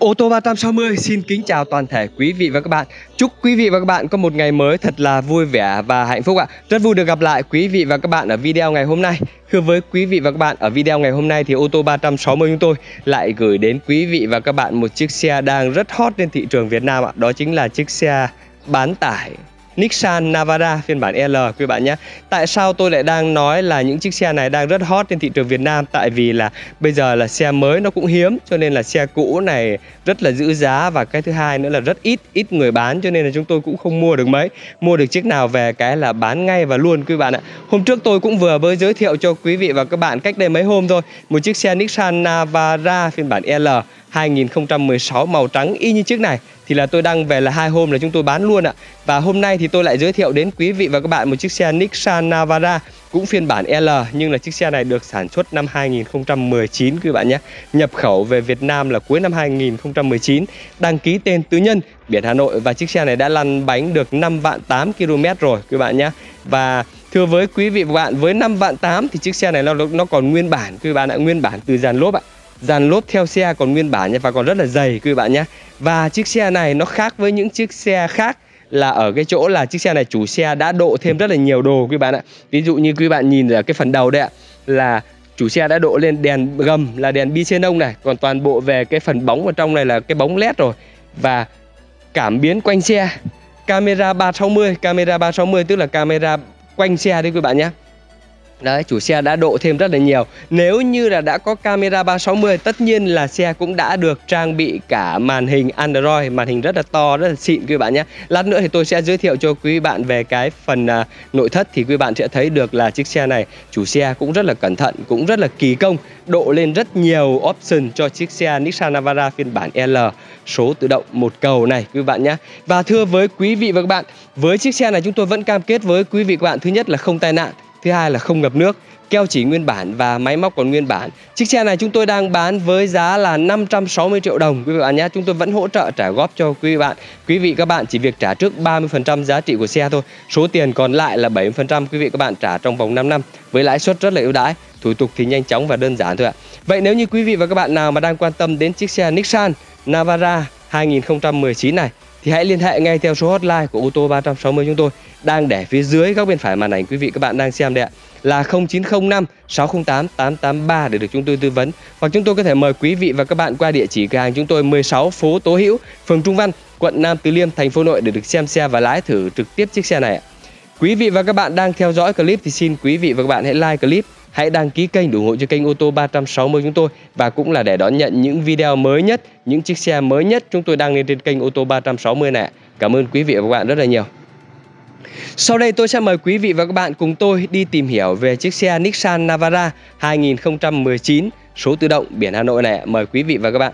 Ô tô 360 xin kính chào toàn thể quý vị và các bạn. Chúc quý vị và các bạn có một ngày mới thật là vui vẻ và hạnh phúc ạ. Rất vui được gặp lại quý vị và các bạn ở video ngày hôm nay. Thưa với quý vị và các bạn, ở video ngày hôm nay thì Ô tô 360 chúng tôi lại gửi đến quý vị và các bạn một chiếc xe đang rất hot trên thị trường Việt Nam ạ. Đó chính là chiếc xe bán tải Nissan Navara phiên bản L quý bạn nhé. Tại sao tôi lại đang nói là những chiếc xe này đang rất hot trên thị trường Việt Nam? Tại vì là bây giờ là xe mới nó cũng hiếm, cho nên là xe cũ này rất là giữ giá. Và cái thứ hai nữa là rất ít người bán, cho nên là chúng tôi cũng không mua được mấy. Mua được chiếc nào về cái là bán ngay và luôn quý bạn ạ. Hôm trước tôi cũng vừa mới giới thiệu cho quý vị và các bạn cách đây mấy hôm thôi, một chiếc xe Nissan Navara phiên bản L 2016 màu trắng y như chiếc này. Thì là tôi đăng về là 2 hôm là chúng tôi bán luôn ạ. Và hôm nay thì tôi lại giới thiệu đến quý vị và các bạn một chiếc xe Nissan Navara cũng phiên bản L, nhưng là chiếc xe này được sản xuất năm 2019 quý bạn nhé. Nhập khẩu về Việt Nam là cuối năm 2019, đăng ký tên tư nhân, biển Hà Nội. Và chiếc xe này đã lăn bánh được 5.800 km rồi quý bạn nhé. Và thưa với quý vị và các bạn, với 5.800 thì chiếc xe này nó còn nguyên bản quý bạn ạ, nguyên bản từ dàn lốp ạ. Dàn lốp theo xe còn nguyên bản nha, và còn rất là dày quý bạn nhé. Và chiếc xe này nó khác với những chiếc xe khác là ở cái chỗ là chiếc xe này chủ xe đã độ thêm rất là nhiều đồ quý bạn ạ. Ví dụ như quý bạn nhìn ở cái phần đầu đây ạ, là chủ xe đã độ lên đèn gầm là đèn bi xenon này. Còn toàn bộ về cái phần bóng ở trong này là cái bóng LED rồi. Và cảm biến quanh xe, camera 360, tức là camera quanh xe đấy quý bạn nhé. Đấy, chủ xe đã độ thêm rất là nhiều. Nếu như là đã có camera 360, tất nhiên là xe cũng đã được trang bị cả màn hình Android, màn hình rất là to, rất là xịn quý bạn nhé. Lát nữa thì tôi sẽ giới thiệu cho quý bạn về cái phần nội thất, thì quý bạn sẽ thấy được là chiếc xe này chủ xe cũng rất là cẩn thận, cũng rất là kỳ công, độ lên rất nhiều option cho chiếc xe Nissan Navara phiên bản L số tự động 1 cầu này quý bạn nhé. Và thưa với quý vị và các bạn, với chiếc xe này chúng tôi vẫn cam kết với quý vị và các bạn, thứ nhất là không tai nạn, thứ hai là không ngập nước, keo chỉ nguyên bản và máy móc còn nguyên bản. Chiếc xe này chúng tôi đang bán với giá là 560 triệu đồng quý vị bạn nhé. Chúng tôi vẫn hỗ trợ trả góp cho quý vị bạn. Quý vị các bạn chỉ việc trả trước 30% giá trị của xe thôi. Số tiền còn lại là 70% quý vị các bạn trả trong vòng 5 năm với lãi suất rất là ưu đãi. Thủ tục thì nhanh chóng và đơn giản thôi ạ. Vậy nếu như quý vị và các bạn nào mà đang quan tâm đến chiếc xe Nissan Navara 2019 này thì hãy liên hệ ngay theo số hotline của Ô tô 360 chúng tôi đang để phía dưới góc bên phải màn ảnh quý vị các bạn đang xem đây ạ, là 0905 608 883 để được chúng tôi tư vấn. Hoặc chúng tôi có thể mời quý vị và các bạn qua địa chỉ cửa hàng chúng tôi 16 phố Tố Hữu, phường Trung Văn, quận Nam Từ Liêm, thành phố Hà Nội để được xem xe và lái thử trực tiếp chiếc xe này ạ. Quý vị và các bạn đang theo dõi clip thì xin quý vị và các bạn hãy like clip, hãy đăng ký kênh để ủng hộ cho kênh Ô tô 360 chúng tôi, và cũng là để đón nhận những video mới nhất, những chiếc xe mới nhất chúng tôi đăng lên trên kênh Ô tô 360 này. Cảm ơn quý vị và các bạn rất là nhiều. Sau đây tôi sẽ mời quý vị và các bạn cùng tôi đi tìm hiểu về chiếc xe Nissan Navara 2019 số tự động biển Hà Nội này. Mời quý vị và các bạn.